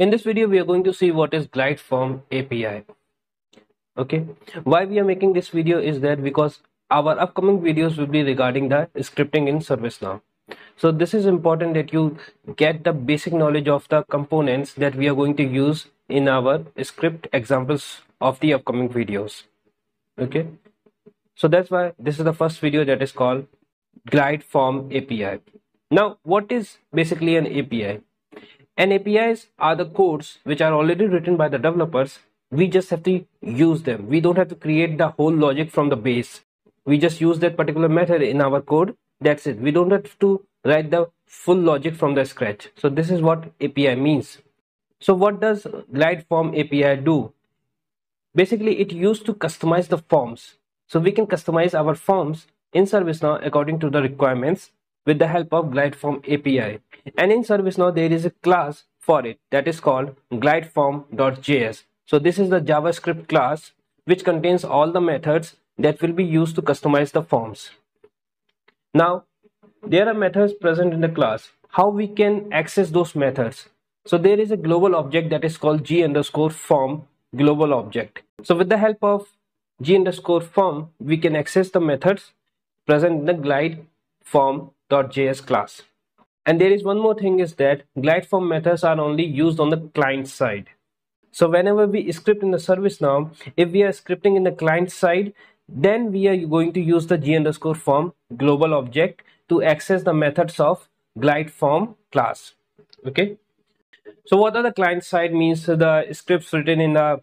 In this video, we are going to see what is GlideForm API. Okay, why we are making this video is that because our upcoming videos will be regarding the scripting in ServiceNow. So this is important that you get the basic knowledge of the components that we are going to use in our script examples of the upcoming videos. Okay, so that's why this is the first video that is called GlideForm API. Now, what is basically an API? And APIs are the codes which are already written by the developers. We just have to use them. We don't have to create the whole logic from the base. We just use that particular method in our code. That's it. We don't have to write the full logic from the scratch. So this is what API means. So what does GlideForm API do? Basically, it used to customize the forms. So we can customize our forms in ServiceNow according to the requirements with the help of GlideForm API. And in ServiceNow, there is a class for it that is called GlideForm.js. So this is the JavaScript class which contains all the methods that will be used to customize the forms. Now, there are methods present in the class. How we can access those methods? So there is a global object that is called g_form global object. So with the help of g_form, we can access the methods present in the GlideForm.js class. And there is one more thing is that GlideForm methods are only used on the client side. So whenever we script in the ServiceNow, if we are scripting in the client side, then we are going to use the g_form global object to access the methods of GlideForm class. Okay. So what are the client side means? The scripts written in the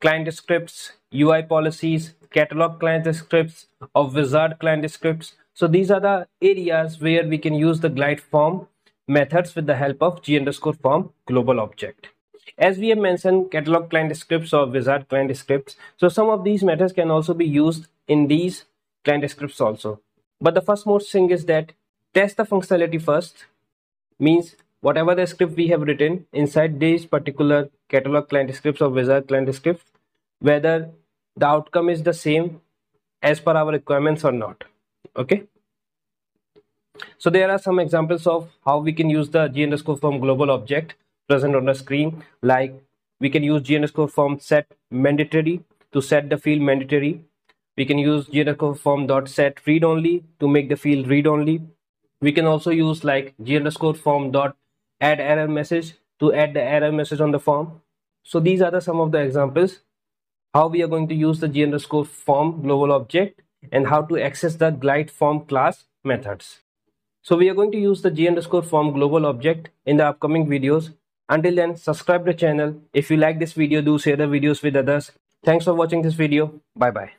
client scripts, UI policies, catalog client scripts, or wizard client scripts. So these are the areas where we can use the GlideForm methods with the help of g_form global object. As we have mentioned, catalog client scripts or wizard client scripts. So some of these methods can also be used in these client scripts also. But the first most thing is that test the functionality first, means whatever the script we have written inside these particular catalog client scripts or wizard client scripts, whether the outcome is the same as per our requirements or not. Okay. So there are some examples of how we can use the g_form global object present on the screen, like we can use g_form set mandatory to set the field mandatory. We can use g_form.set read only to make the field read only. We can also use like g_form.add error message to add the error message on the form. So these are the some of the examples how we are going to use the g_form global object and how to access the GlideForm class methods. So we are going to use the g_form global object in the upcoming videos. Until then, subscribe to the channel. If you like this video, do share the videos with others. Thanks for watching this video. Bye bye.